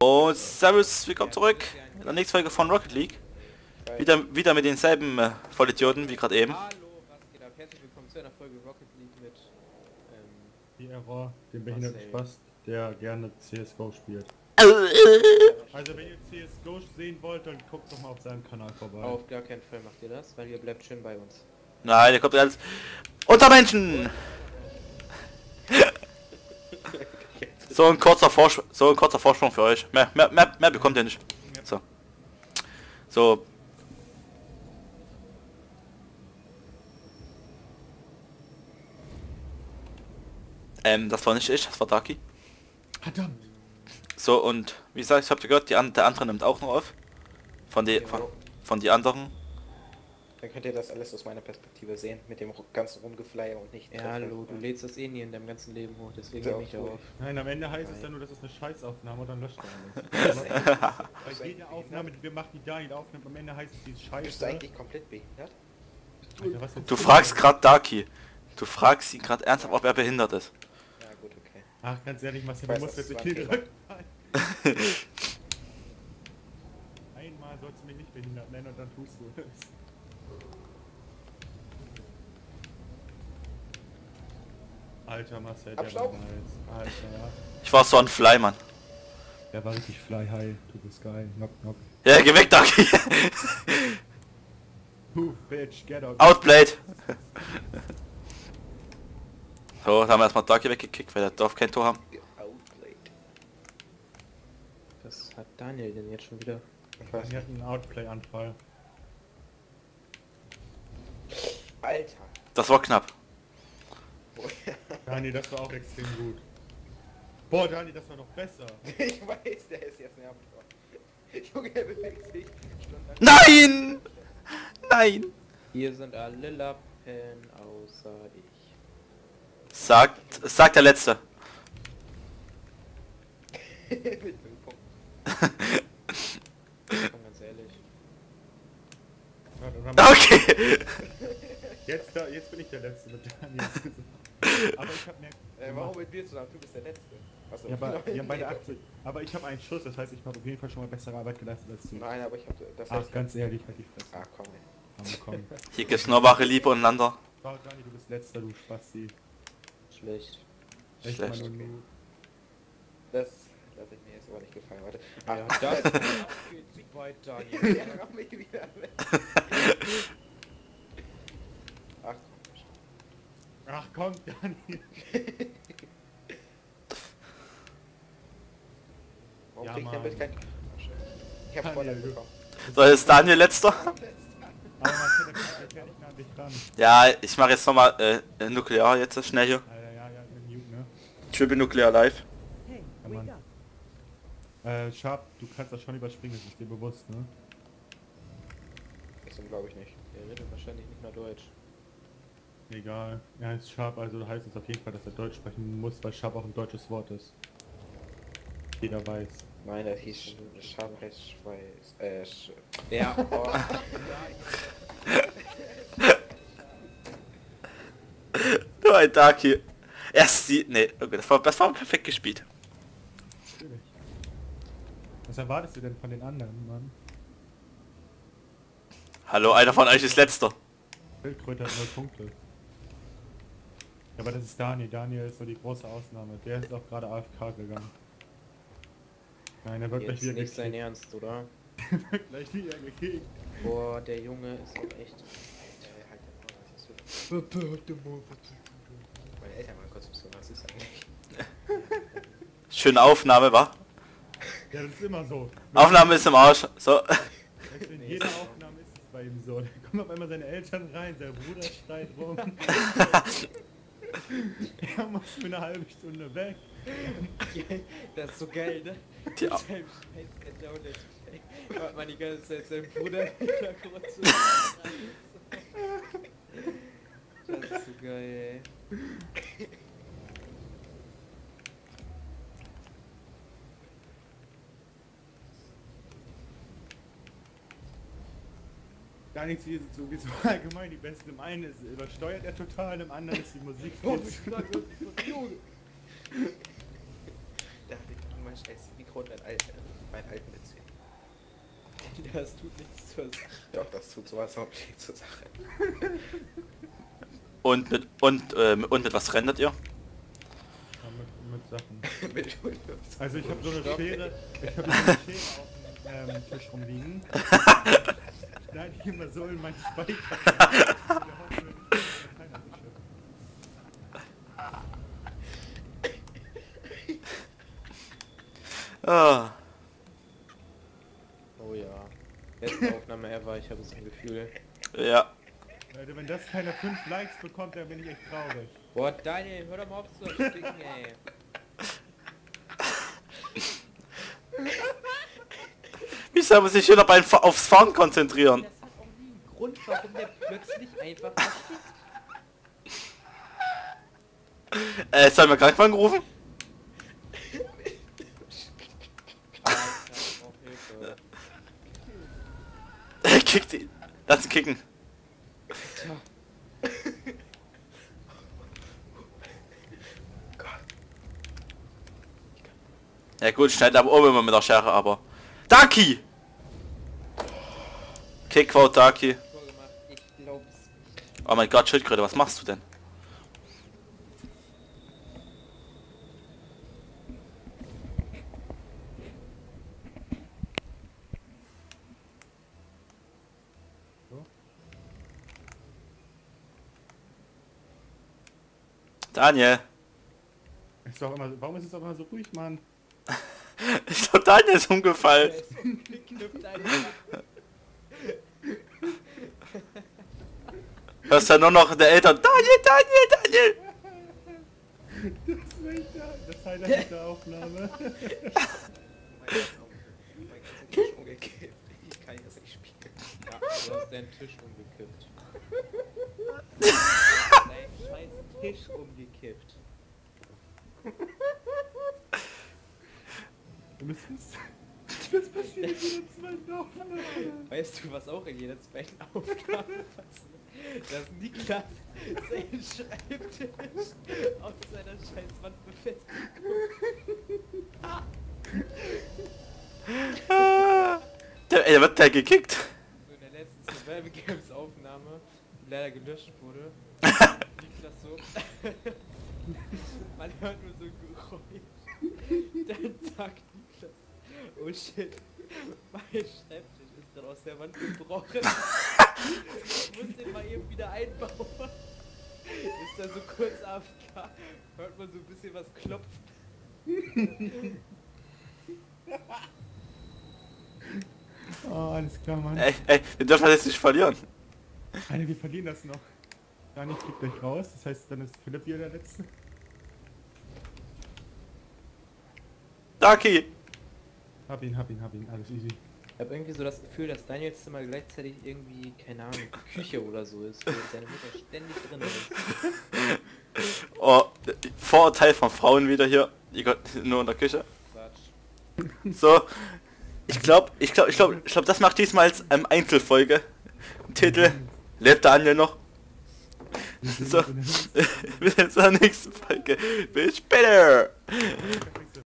Oh, servus, willkommen zurück in der nächsten Folge von Rocket League. Wieder mit denselben Vollidioten wie gerade eben. Hallo, was geht ab? Herzlich willkommen zu einer Folge Rocket League mit TheError, dem behinderten Spaß, der gerne CS:GO spielt. Also wenn ihr CS:GO sehen wollt, dann guckt doch mal auf seinem Kanal vorbei. Auf gar keinen Fall macht ihr das, weil ihr bleibt schön bei uns. Nein, der kommt alles unter Menschen! So ein kurzer Vorsprung für euch. Mehr bekommt ihr nicht. So. Das war nicht ich, das war Darky. Verdammt. So, und wie gesagt, ich hab gehört, der andere nimmt auch noch auf. Von die anderen. Dann könnt ihr das alles aus meiner Perspektive sehen, mit dem ganzen Rumgeflyer und nicht... Ja, hallo, du lädst das eh nie in deinem ganzen Leben hoch, deswegen bin ich da auf. Nein, am Ende heißt es dann nur, das ist eine Scheißaufnahme und dann löscht er alles. Bei jeder Aufnahme, wir machen die Daniel aufnimmt, am Ende heißt es, die ist scheiße. Bist du eigentlich komplett behindert? Alter, was du fragst gerade Darky. Du fragst ihn gerade ernsthaft, ob er behindert ist. Ja gut, okay. Ach, ganz ehrlich, Marcel, du musst jetzt nicht hier drücken. Einmal sollst du mich nicht behindert nennen und dann tust du es. Alter Marcel, der war nice. Alter, ja. Ich war so ein Fly, Mann. Der war richtig fly high. Du bist geil. Knock, knock. Ja, geh weg, Ducky. Bitch, get out. Outplayed. So, da haben wir erstmal Ducky weggekickt, weil der darf kein Tor haben. Outplayed. Was hat Daniel denn jetzt schon wieder? Ich weiß nicht. Er hat einen Outplay-Anfall. Alter. Das war knapp. Dani, das war auch extrem gut. Boah, Dani, das war noch besser. Ich weiß, der ist jetzt nervig. Junge, der bewegt sich. Nein! Nein! Hier sind alle Lappen, außer ich. Sagt der Letzte. Mit Punkten. Ganz ehrlich. Okay! Jetzt bin ich der Letzte mit Daniel. Aber ich hab mehr... warum mit mir zusammen? Du bist der Letzte. Achso, ja, wir haben beide 80. Aber ich habe einen Schuss, das heißt, ich habe auf jeden Fall schon mal bessere Arbeit geleistet als du. Nein, aber ich habe das... Ach, ganz ehrlich, halt die Fresse. Ach, komm, ey. Komm. Hier gibt's nur wahre Liebe untereinander. Wow, Dani, du bist Letzter, du Spasti. Schlecht. Echt, schlecht. Okay. Das... Das hat mir jetzt aber nicht gefallen, warte. Ach, ja, das... geht nicht weit, Daniel. Ja, komm mich wieder weg. Ach, ach komm, Daniel! Warum kriegt der mit kein... Ich hab Vorteil bekommen. So, ist Daniel Letzter? Aber man kann nicht mehr an dich ran. Ja, ich mach jetzt nochmal Nuklear jetzt, schnell hier. Ja, Nuke, ne? Triple Nuklear live. Ja, Mann. Sharp, du kannst das schon überspringen, das ist dir bewusst, ne? Das glaube ich nicht. Der redet wahrscheinlich nicht mehr Deutsch. Egal, er heißt Sharp, also heißt es auf jeden Fall, dass er Deutsch sprechen muss, weil Sharp auch ein deutsches Wort ist. Jeder weiß. Nein, das hieß Sharp heißt Schweiß. Ja, oh. Nur ein Darky. Erst die. Nee, okay, das war perfekt gespielt. Natürlich. Was erwartest du denn von den anderen, Mann? Hallo, einer von euch ist Letzter. Schildkröte hat 0 Punkte. Ja, aber das ist Daniel. Daniel ist so die große Ausnahme. Der ist auch gerade AFK gegangen. Nein, er wird jetzt gleich wieder gekickt. Nicht sein Ernst, oder? Er wird gleich wieder gekickt. Boah, der Junge ist auch echt... Alter, halt der Mann, meine Eltern mal kurz besuchen, was ist eigentlich? Schöne Aufnahme, wa? Ja, das ist immer so. Aufnahme ist im Arsch. So. Nee, jede Aufnahme ist es bei ihm so. Da kommen auf einmal seine Eltern rein, sein Bruder schreit rum. Er muss für eine halbe Stunde weg. Das ist so geil, ne? Ja. Ich hab mal die ganze Zeit seinen Bruder wieder kurz zu. Das ist so geil, ey. Gar nichts hier sowieso allgemein. Die beste Meinung ist, übersteuert er total, im anderen ist die Musik. Oh, da hat ich mein scheiß Mikro meinen alten Witz hin. Das tut nichts zur Sache. Doch, das tut sowas auch nicht zur Sache. Und mit was rendert ihr? Ja, mit Sachen. Also ich habe so eine Schere auf dem Tisch rumliegen. Nein, ich immer so in meinen Speicher. Oh ja. Letzte Aufnahme ever, ich habe so ein Gefühl. Ja. Leute, wenn das keiner 5 Likes bekommt, dann bin ich echt traurig. Boah, Daniel, hör doch mal auf zu stinken, ey. Wieso muss ich hier noch aufs Fahren konzentrieren? Das hat irgendwie einen Grund, warum der plötzlich einfach versteht. Sollen wir gleich mal angerufen? Kick ihn. Lass ihn kicken. Ja. Ja gut, schneid aber oben immer mit der Schere, aber... Ducky! Kick-Vote, Ducky. Oh mein Gott, Schildkröte, was machst du denn? Daniel! Ist doch immer so, warum ist es doch immer so ruhig, Mann? Ich glaub, Daniel ist umgefallen. Hörst ja nur noch der Eltern. Daniel! Das Highlight der Aufnahme. Tisch umgekippt. Ich kann das nicht spielen. Ja, du hast deinen Tisch umgekippt. Dein scheiß Tisch umgekippt. Das passiert in jeder zweiten Aufnahme. Weißt du, was auch in jeder zweiten Aufnahme passiert? Dass Niklas seinen Schreibtisch auf seiner Scheißwand befestigt. Der wird da gekickt. So in der letzten Survival-Games Aufnahme, die leider gelöscht wurde, Niklas so... Man hört nur so ein Geräusch. Dann sagt Niklas: Oh shit, mein Schreibtisch ist gerade aus der Wand gebrochen. Ich muss den mal eben wieder einbauen. Ist da so kurz AFK, hört man so ein bisschen was klopfen. Oh, alles klar, Mann. Ey, wir dürfen das nicht verlieren. Alter, wir verlieren das noch. Daniel fliegt gleich raus, das heißt, dann ist Philipp wieder der Letzte. Darky! Hab ihn, alles easy. Ich hab irgendwie so das Gefühl, dass Daniels Zimmer gleichzeitig irgendwie, keine Ahnung, Küche oder so ist, weil seine Mutter ständig drin ist. Oh, Vorurteil von Frauen wieder hier, nur in der Küche. Quatsch. So, ich glaub, das macht diesmal als Einzelfolge. Titel, lebt Daniel noch? So, bis zur nächsten Folge. Bis später!